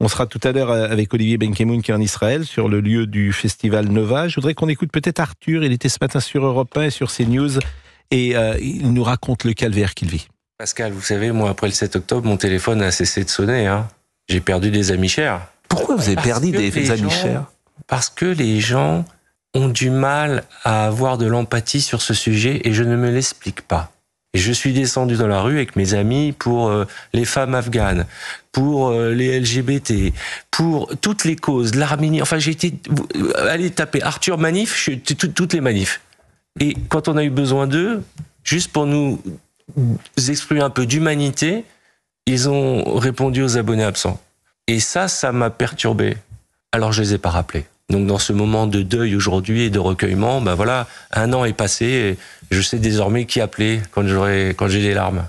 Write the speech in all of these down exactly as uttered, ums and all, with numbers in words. On sera tout à l'heure avec Olivier Benkemoun qui est en Israël sur le lieu du festival Nova. Je voudrais qu'on écoute peut-être Arthur. Il était ce matin sur Europe un et sur CNews et euh, il nous raconte le calvaire qu'il vit. Pascal, vous savez, moi après le sept octobre, mon téléphone a cessé de sonner. Hein. J'ai perdu des amis chers. Pourquoi vous avez parce perdu des, des amis gens, chers? Parce que les gens ont du mal à avoir de l'empathie sur ce sujet et je ne me l'explique pas. Et je suis descendu dans la rue avec mes amis pour euh, les femmes afghanes, pour euh, les L G B T, pour toutes les causes, l'Arménie. Enfin, j'ai été... Allez taper Arthur Manif, je suis tout, toutes les manifs. Et quand on a eu besoin d'eux, juste pour nous exprimer un peu d'humanité, ils ont répondu aux abonnés absents. Et ça, ça m'a perturbé. Alors, je les ai pas rappelés. Donc, dans ce moment de deuil aujourd'hui et de recueillement, ben voilà, un an est passé et je sais désormais qui appeler quand j'aurai, quand j'ai les larmes.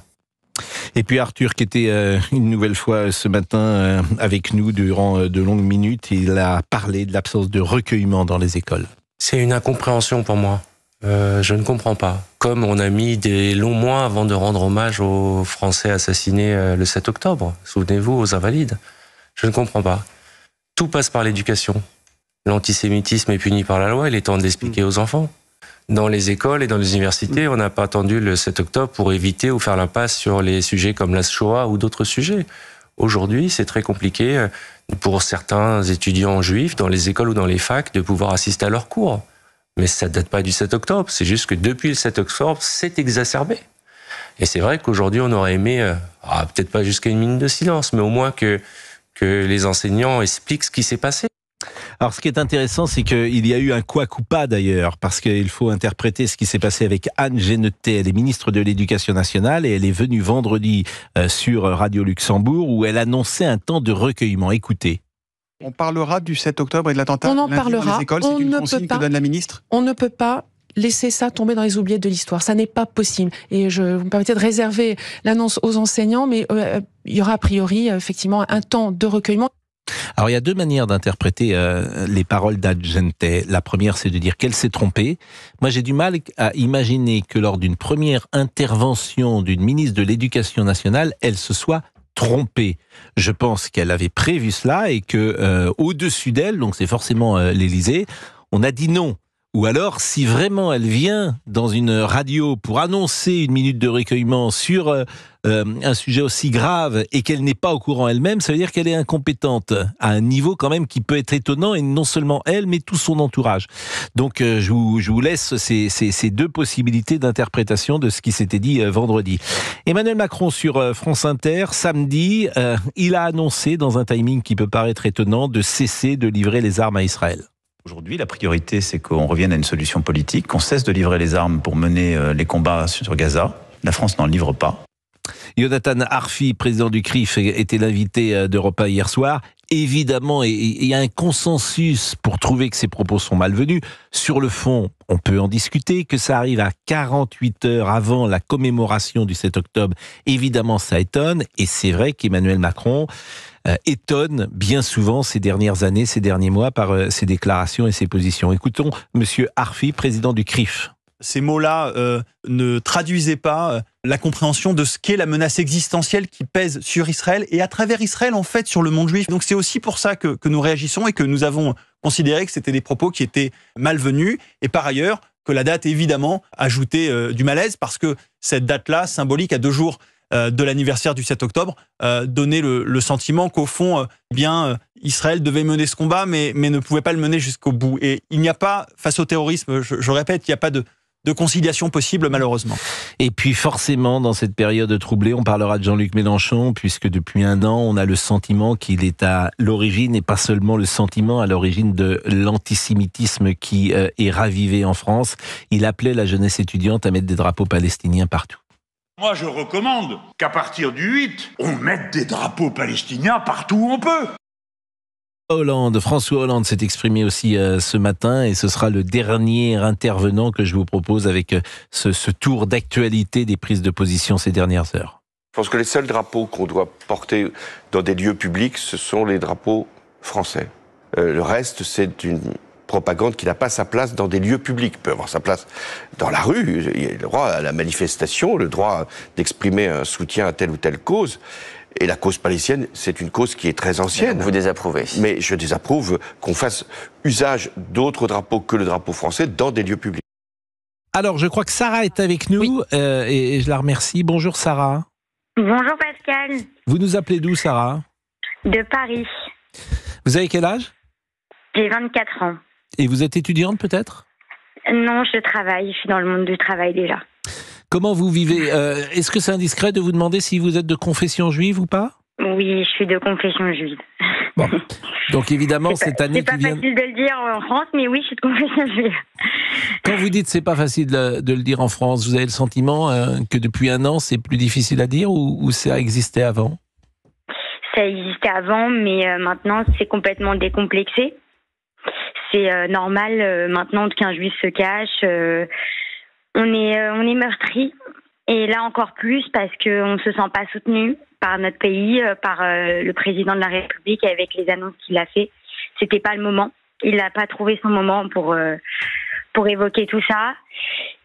Et puis Arthur, qui était euh, une nouvelle fois ce matin euh, avec nous durant euh, de longues minutes, il a parlé de l'absence de recueillement dans les écoles. C'est une incompréhension pour moi. Euh, je ne comprends pas. Comme on a mis des longs mois avant de rendre hommage aux Français assassinés euh, le sept octobre, souvenez-vous, aux Invalides. Je ne comprends pas. Tout passe par l'éducation. L'antisémitisme est puni par la loi, il est temps de l'expliquer aux enfants. Dans les écoles et dans les universités, on n'a pas attendu le sept octobre pour éviter ou faire l'impasse sur les sujets comme la Shoah ou d'autres sujets. Aujourd'hui, c'est très compliqué pour certains étudiants juifs dans les écoles ou dans les facs de pouvoir assister à leurs cours. Mais ça ne date pas du sept octobre, c'est juste que depuis le sept octobre, c'est exacerbé. Et c'est vrai qu'aujourd'hui, on aurait aimé, ah, peut-être pas jusqu'à une minute de silence, mais au moins que, que les enseignants expliquent ce qui s'est passé. Alors ce qui est intéressant, c'est qu'il y a eu un quoi coupa d'ailleurs, parce qu'il faut interpréter ce qui s'est passé avec Anne Genetet. Elle est ministre de l'Éducation nationale et elle est venue vendredi sur Radio Luxembourg où elle annonçait un temps de recueillement. Écoutez. On parlera du sept octobre et de l'attentat. On en parlera. Dans les écoles, c'est une consigne que donne la ministre. On ne peut pas laisser ça tomber dans les oubliettes de l'histoire. Ça n'est pas possible. Et je vous me permettez de réserver l'annonce aux enseignants, mais euh, il y aura a priori effectivement un temps de recueillement. Alors, il y a deux manières d'interpréter euh, les paroles d'Anne Genetet. La première, c'est de dire qu'elle s'est trompée. Moi, j'ai du mal à imaginer que lors d'une première intervention d'une ministre de l'Éducation nationale, elle se soit trompée. Je pense qu'elle avait prévu cela et que euh, au-dessus d'elle, donc c'est forcément euh, l'Élysée, on a dit non. Ou alors, si vraiment elle vient dans une radio pour annoncer une minute de recueillement sur euh, un sujet aussi grave et qu'elle n'est pas au courant elle-même, ça veut dire qu'elle est incompétente à un niveau quand même qui peut être étonnant, et non seulement elle, mais tout son entourage. Donc, euh, je, vous, je vous laisse ces, ces, ces deux possibilités d'interprétation de ce qui s'était dit euh, vendredi. Emmanuel Macron sur euh, France Inter, samedi, euh, il a annoncé, dans un timing qui peut paraître étonnant, de cesser de livrer les armes à Israël. Aujourd'hui, la priorité, c'est qu'on revienne à une solution politique, qu'on cesse de livrer les armes pour mener les combats sur Gaza. La France n'en livre pas. Yonatan Arfi, président du C R I F, était l'invité d'Europe un hier soir. Évidemment, il y a un consensus pour trouver que ces propos sont malvenus. Sur le fond, on peut en discuter. Que ça arrive à quarante-huit heures avant la commémoration du sept octobre, évidemment, ça étonne. Et c'est vrai qu'Emmanuel Macron... Euh, étonne bien souvent ces dernières années, ces derniers mois, par euh, ses déclarations et ses positions. Écoutons M. Arfi, président du C R I F. Ces mots-là euh, ne traduisaient pas euh, la compréhension de ce qu'est la menace existentielle qui pèse sur Israël et à travers Israël, en fait, sur le monde juif. Donc c'est aussi pour ça que, que nous réagissons et que nous avons considéré que c'était des propos qui étaient malvenus. Et par ailleurs, que la date, évidemment, ajoutait euh, du malaise parce que cette date-là, symbolique à deux jours de l'anniversaire du sept octobre, euh, donner le, le sentiment qu'au fond, euh, bien, euh, Israël devait mener ce combat, mais, mais ne pouvait pas le mener jusqu'au bout. Et il n'y a pas, face au terrorisme, je, je répète, il n'y a pas de, de conciliation possible, malheureusement. Et puis forcément, dans cette période troublée, on parlera de Jean-Luc Mélenchon, puisque depuis un an, on a le sentiment qu'il est à l'origine, et pas seulement le sentiment, à l'origine de l'antisémitisme qui euh, est ravivé en France. Il appelait la jeunesse étudiante à mettre des drapeaux palestiniens partout. Moi, je recommande qu'à partir du huit, on mette des drapeaux palestiniens partout où on peut. Hollande, François Hollande s'est exprimé aussi euh, ce matin et ce sera le dernier intervenant que je vous propose avec ce, ce tour d'actualité des prises de position ces dernières heures. Je pense que les seuls drapeaux qu'on doit porter dans des lieux publics, ce sont les drapeaux français. Euh, le reste, c'est une... propagande qui n'a pas sa place dans des lieux publics. Il peut avoir sa place dans la rue, il y a le droit à la manifestation, le droit d'exprimer un soutien à telle ou telle cause, Et la cause palestinienne, c'est une cause qui est très ancienne. Donc vous désapprouvez. Mais je désapprouve qu'on fasse usage d'autres drapeaux que le drapeau français dans des lieux publics. Alors, je crois que Sarah est avec nous, oui. euh, et, et je la remercie. Bonjour Sarah. Bonjour Pascal. Vous nous appelez d'où, Sarah? De Paris. Vous avez quel âge? J'ai vingt-quatre ans. Et vous êtes étudiante peut-être? Non, je travaille, je suis dans le monde du travail déjà. Comment vous vivez? euh, Est-ce que c'est indiscret de vous demander si vous êtes de confession juive ou pas? Oui, je suis de confession juive. Bon. Donc évidemment, c'est cette année pas, qui vient... C'est pas facile de le dire en France, mais oui, je suis de confession juive. Quand vous dites c'est pas facile de, de le dire en France, vous avez le sentiment euh, que depuis un an, c'est plus difficile à dire ou, ou ça existait avant? Ça existait avant, mais euh, maintenant, c'est complètement décomplexé. C'est euh, normal euh, maintenant qu'un juif se cache. Euh, on est, euh, on est meurtri, et là encore plus parce qu'on ne se sent pas soutenu par notre pays, euh, par euh, le président de la République avec les annonces qu'il a fait. C'était pas le moment. Il n'a pas trouvé son moment pour euh, pour évoquer tout ça.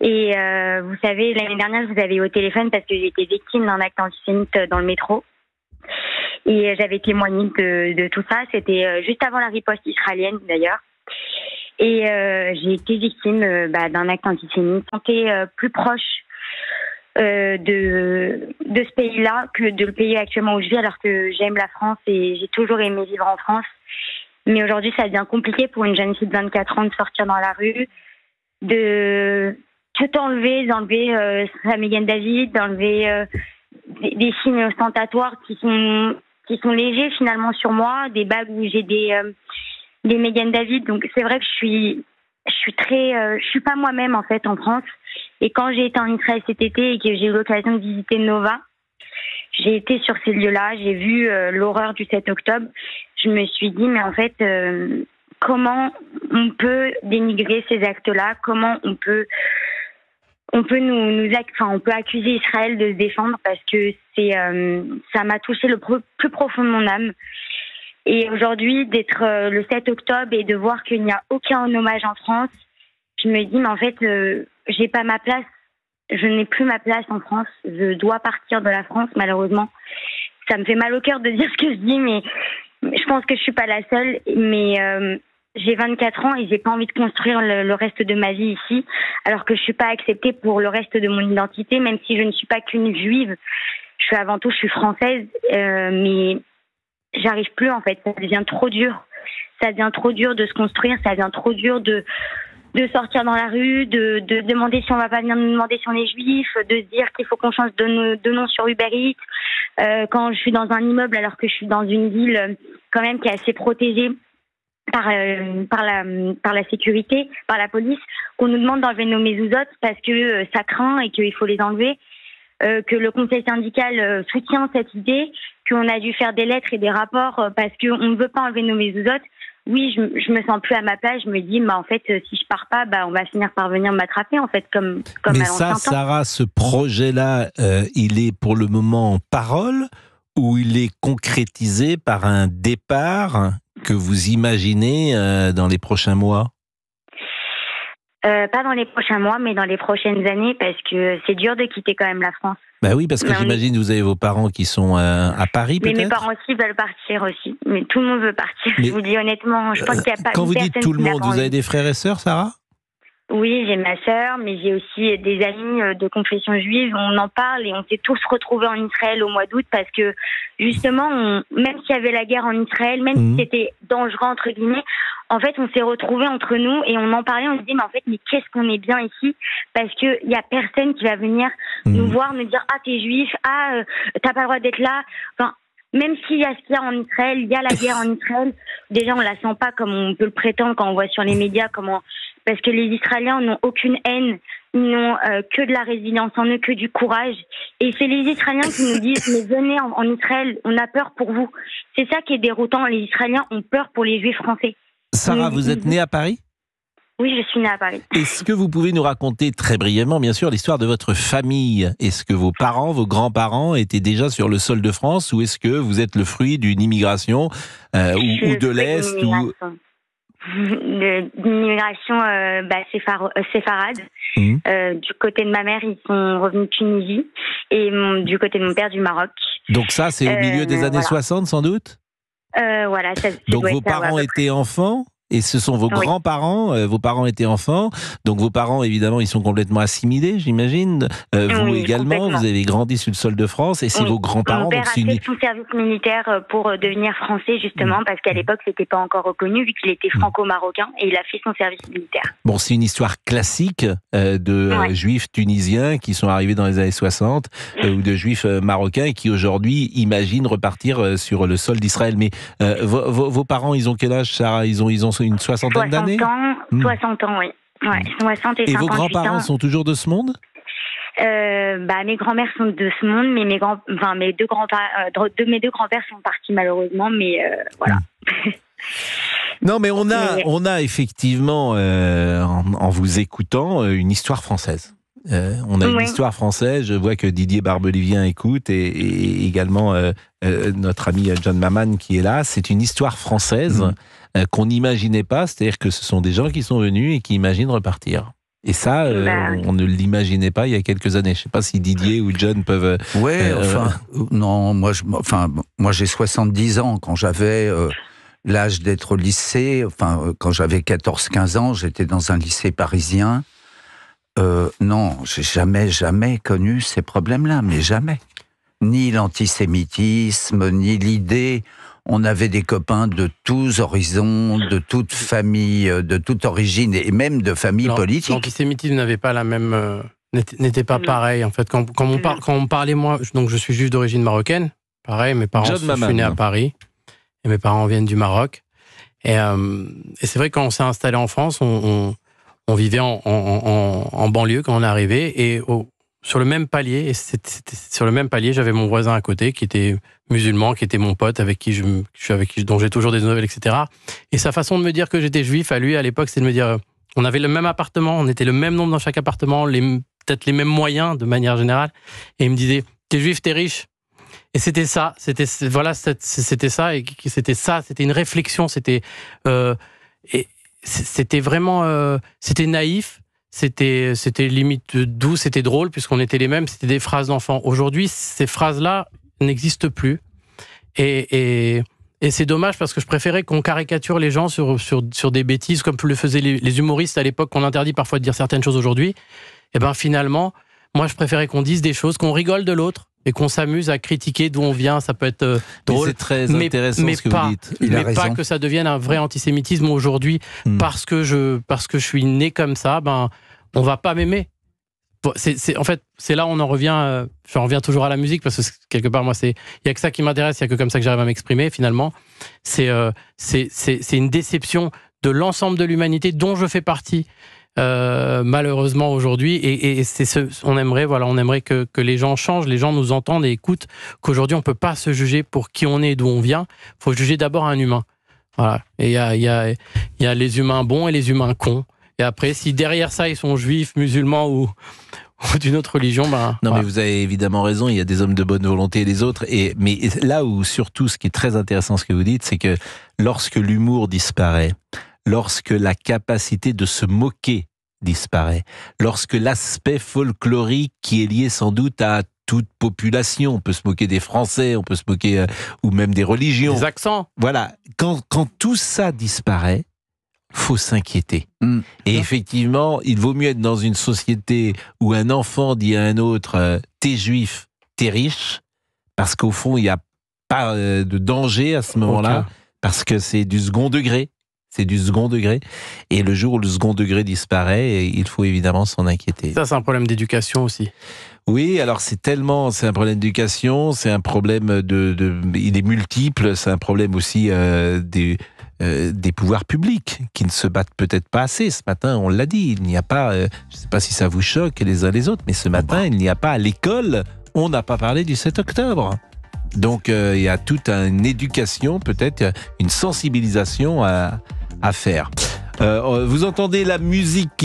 Et euh, vous savez, l'année dernière, je vous avais eu au téléphone parce que j'étais victime d'un acte antisémite dans le métro. Et j'avais témoigné de, de tout ça. C'était juste avant la riposte israélienne, d'ailleurs. Et euh, j'ai été victime euh, bah, d'un acte antisémite. Je me sentais euh, plus proche euh, de, de ce pays-là que de le pays actuellement où je vis, alors que j'aime la France et j'ai toujours aimé vivre en France. Mais aujourd'hui, ça devient compliqué pour une jeune fille de vingt-quatre ans de sortir dans la rue, de tout enlever, d'enlever euh, sa Magen David, d'enlever... Euh, Des, des signes ostentatoires qui sont qui sont légers finalement sur moi, des bagues où j'ai des euh, des Magen David. Donc c'est vrai que je suis je suis très euh, je suis pas moi-même en fait en France. Et quand j'ai été en Israël cet été et que j'ai eu l'occasion de visiter Nova, j'ai été sur ces lieux-là, j'ai vu euh, l'horreur du sept octobre. Je me suis dit mais en fait euh, comment on peut dénigrer ces actes-là? Comment on peut On peut nous, nous enfin, on peut accuser Israël de se défendre parce que c'est, euh, ça m'a touché le pro, plus profond de mon âme. Et aujourd'hui, d'être euh, le sept octobre et de voir qu'il n'y a aucun hommage en France, je me dis mais en fait, euh, j'ai pas ma place. Je n'ai plus ma place en France. Je dois partir de la France, malheureusement. Ça me fait mal au cœur de dire ce que je dis, mais je pense que je suis pas la seule. Mais euh, j'ai vingt-quatre ans et j'ai pas envie de construire le, le reste de ma vie ici, alors que je suis pas acceptée pour le reste de mon identité, même si je ne suis pas qu'une juive. Je suis avant tout, je suis française, euh, mais j'arrive plus en fait. Ça devient trop dur. Ça devient trop dur de se construire. Ça devient trop dur de de sortir dans la rue, de de demander si on va pas venir nous demander si on est juif, de se dire qu'il faut qu'on change de, de nom sur Uber Eats euh, quand je suis dans un immeuble, alors que je suis dans une ville quand même qui est assez protégée. Par, euh, par, la, par la sécurité, par la police, qu'on nous demande d'enlever nos mezuzot parce que euh, ça craint et qu'il faut les enlever, euh, que le conseil syndical euh, soutient cette idée, qu'on a dû faire des lettres et des rapports euh, parce qu'on ne veut pas enlever nos mezuzot. Oui, je, je me sens plus à ma place, je me dis, bah, en fait, euh, si je pars pas, bah, on va finir par venir m'attraper, en fait, comme, comme Mais à l'ancien temps. Mais ça, Sarah, ce projet-là, euh, il est pour le moment en parole ou il est concrétisé par un départ que vous imaginez euh, dans les prochains mois? euh, Pas dans les prochains mois, mais dans les prochaines années, parce que c'est dur de quitter quand même la France. Bah oui, parce que mais j'imagine est... vous avez vos parents qui sont euh, à Paris, peut-être. Mais mes parents aussi veulent partir aussi. Mais tout le monde veut partir. Mais je vous dis honnêtement, je pense euh, qu'il n'y a pas. Quand vous dites tout le monde, vous avez des frères et sœurs, Sarah? Oui, j'ai ma sœur, mais j'ai aussi des amis de confession juive. On en parle et on s'est tous retrouvés en Israël au mois d'août parce que, justement, on, même s'il y avait la guerre en Israël, même mmh. si c'était dangereux, entre guillemets, en fait, on s'est retrouvés entre nous et on en parlait, on se dit, mais en fait, mais qu'est-ce qu'on est bien ici? Parce que il y a personne qui va venir mmh. nous voir, nous dire, ah, t'es juif, ah, euh, t'as pas le droit d'être là. Enfin, même s'il y a ce qu'il y a en Israël, il y a la guerre en Israël, déjà, on la sent pas comme on peut le prétendre quand on voit sur les médias comment... Parce que les Israéliens n'ont aucune haine, ils n'ont euh, que de la résilience en eux, que du courage. Et c'est les Israéliens qui nous disent « Mais venez en, en Israël, on a peur pour vous ». C'est ça qui est déroutant, les Israéliens ont peur pour les Juifs français. Sarah, nous, vous nous... êtes née à Paris ? Oui, je suis née à Paris. Est-ce que vous pouvez nous raconter très brièvement, bien sûr, l'histoire de votre famille? Est-ce que vos parents, vos grands-parents étaient déjà sur le sol de France ou est-ce que vous êtes le fruit d'une immigration euh, ou, ou de l'Est ou... d'immigration euh, bah, séphar- séfarade. Mmh. Euh, du côté de ma mère, ils sont revenus de Tunisie, et mon, du côté de mon père, du Maroc. Donc ça, c'est au milieu euh, des années voilà. soixante, sans doute euh, Voilà. Ça, ça donc vos parents étaient enfants, et ce sont vos oui. grands-parents, euh, vos parents étaient enfants, donc vos parents, évidemment, ils sont complètement assimilés, j'imagine. Euh, vous oui, également, vous avez grandi sur le sol de France, et c'est oui. vos grands-parents... Mon père donc, a fait une... son service militaire pour devenir français, justement, mmh. parce qu'à l'époque, ce n'était pas encore reconnu, vu qu'il était franco-marocain, et il a fait son service militaire. Bon, c'est une histoire classique euh, de ouais. euh, juifs tunisiens qui sont arrivés dans les années soixante, euh, ou de juifs euh, marocains, et qui aujourd'hui imaginent repartir euh, sur le sol d'Israël. Mais euh, vos, vos, vos parents, ils ont quel âge, Sarah? Ils ont, ils ont une soixantaine d'années? soixante ans, mmh. soixante ans, oui. Ouais, soixante et, et vos grands-parents ans. sont toujours de ce monde? euh, bah, Mes grands-mères sont de ce monde, mais mes, grands, enfin, mes deux grands-pères euh, de, mes deux grands-pères sont partis malheureusement, mais euh, voilà. Mmh. Non, mais on a, mais... on a effectivement, euh, en, en vous écoutant, une histoire française. Euh, on a oui. une histoire française, je vois que Didier Barbelivien écoute et, et également euh, euh, notre ami John Maman qui est là. C'est une histoire française mmh. euh, qu'on n'imaginait pas, c'est-à-dire que ce sont des gens qui sont venus et qui imaginent repartir. Et ça, euh, bah, on ne l'imaginait pas il y a quelques années. Je ne sais pas si Didier ou John peuvent... Ouais, euh, enfin, euh, non, moi, je, enfin, moi j'ai soixante-dix ans. Quand j'avais euh, l'âge d'être au lycée, enfin, quand j'avais quatorze quinze ans, j'étais dans un lycée parisien. Euh, non, j'ai jamais, jamais connu ces problèmes-là, mais jamais. Ni l'antisémitisme, ni l'idée. On avait des copains de tous horizons, de toute famille, de toute origine, et même de famille politique. L'antisémitisme n'avait pas la même, euh, n'était pas pareil en fait. Quand, quand, on par, quand on parlait, moi, donc je suis juif d'origine marocaine, pareil. Mes parents sont nés à Paris et mes parents viennent du Maroc. Et, euh, et c'est vrai que quand on s'est installé en France, on, on On vivait en, en, en, en banlieue quand on est arrivé, et au, sur le même palier, et c'était, c'était, sur le même palier, j'avais mon voisin à côté qui était musulman, qui était mon pote, avec qui je, avec qui, dont j'ai toujours des nouvelles, et cetera. Et sa façon de me dire que j'étais juif, à lui, à l'époque, c'est de me dire, on avait le même appartement, on était le même nombre dans chaque appartement, les, peut-être les mêmes moyens de manière générale, et il me disait, t'es juif, t'es riche. Et c'était ça, c'était voilà, c'était ça, et c'était ça, c'était une réflexion, c'était euh, et, C'était vraiment... Euh, c'était naïf, c'était, c'était limite doux, c'était drôle, puisqu'on était les mêmes, c'était des phrases d'enfants. Aujourd'hui, ces phrases-là n'existent plus. Et, et, et c'est dommage, parce que je préférais qu'on caricature les gens sur, sur, sur des bêtises, comme le faisaient les, les humoristes à l'époque, qu'on interdit parfois de dire certaines choses aujourd'hui. Et bien finalement, moi je préférais qu'on dise des choses, qu'on rigole de l'autre, et qu'on s'amuse à critiquer d'où on vient, ça peut être euh, drôle. Mais c'est très intéressant mais, mais ce que pas, vous dites. Il mais pas que ça devienne un vrai antisémitisme aujourd'hui, hmm. parce que je parce que je suis né comme ça, ben on va pas m'aimer. C'est, c'est en fait c'est là où on en revient. Euh, j'en reviens toujours à la musique parce que quelque part moi c'est il y a que ça qui m'intéresse, il y a que comme ça que j'arrive à m'exprimer finalement. C'est euh, c'est c'est c'est une déception de l'ensemble de l'humanité dont je fais partie. Euh, malheureusement aujourd'hui, et, et c'est ce, on aimerait, voilà, on aimerait que, que les gens changent, les gens nous entendent et écoutent, qu'aujourd'hui on ne peut pas se juger pour qui on est et d'où on vient, il faut juger d'abord un humain. Voilà. Et il y a, y a, y a les humains bons et les humains cons. Et après, si derrière ça ils sont juifs, musulmans ou... d'une autre religion, ben... Non, ouais. mais vous avez évidemment raison, il y a des hommes de bonne volonté et des autres, et, mais là où surtout ce qui est très intéressant ce que vous dites, c'est que lorsque l'humour disparaît, lorsque la capacité de se moquer disparaît, lorsque l'aspect folklorique qui est lié sans doute à toute population, on peut se moquer des Français, on peut se moquer, euh, ou même des religions. Des accents. Voilà, quand, quand tout ça disparaît, faut s'inquiéter. Mmh. Et effectivement, il vaut mieux être dans une société où un enfant dit à un autre euh, « t'es juif, t'es riche », parce qu'au fond, il n'y a pas euh, de danger à ce moment-là, okay. parce que c'est du second degré. C'est du second degré. Et le jour où le second degré disparaît, il faut évidemment s'en inquiéter. Ça, c'est un problème d'éducation aussi. Oui, alors c'est tellement, c'est un problème d'éducation, c'est un problème de, de il est multiple, c'est un problème aussi euh, des, euh, des pouvoirs publics qui ne se battent peut-être pas assez. Ce matin, on l'a dit, il n'y a pas, euh, je ne sais pas si ça vous choque les uns les autres, mais ce matin, il n'y a pas à l'école, on n'a pas parlé du sept octobre. Donc euh, il y a toute une éducation, peut-être une sensibilisation à, à faire. Euh, vous entendez la musique